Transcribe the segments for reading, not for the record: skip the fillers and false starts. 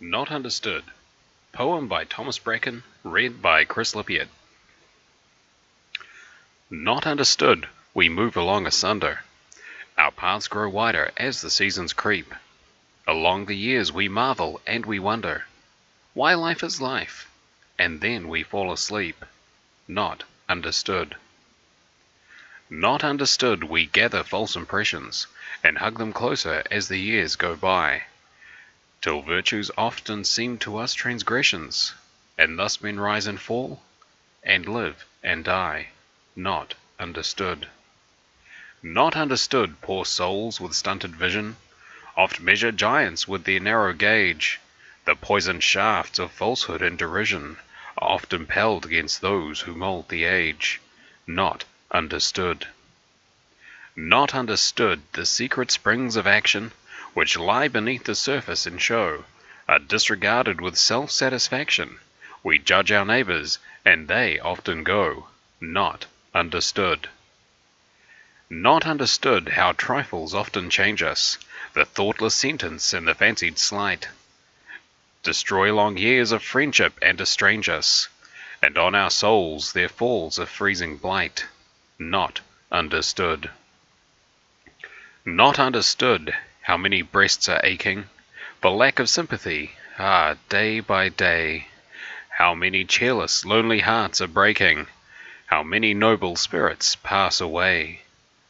Not Understood. Poem by Thomas Bracken, read by Chris Lippiatt. Not understood, we move along asunder. Our paths grow wider as the seasons creep. Along the years we marvel and we wonder why life is life, and then we fall asleep. Not understood. Not understood, we gather false impressions and hug them closer as the years go by, till virtues often seem to us transgressions, and thus men rise and fall, and live and die. Not understood. Not understood, poor souls with stunted vision, oft measure giants with their narrow gauge. The poisoned shafts of falsehood and derision are oft impelled against those who mould the age. Not understood. Not understood, the secret springs of action, which lie beneath the surface and show, are disregarded with self-satisfaction. We judge our neighbours, and they often go. Not understood. Not understood, how trifles often change us, the thoughtless sentence and the fancied slight destroy long years of friendship and estrange us, and on our souls there falls a freezing blight. Not understood. Not understood, how many breasts are aching for lack of sympathy, day by day. How many cheerless, lonely hearts are breaking, how many noble spirits pass away.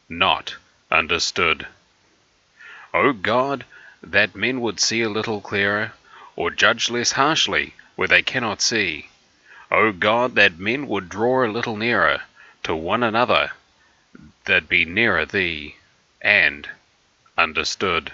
Not understood. O God, that men would see a little clearer, or judge less harshly where they cannot see. O God, that men would draw a little nearer to one another, that be nearer Thee and understood.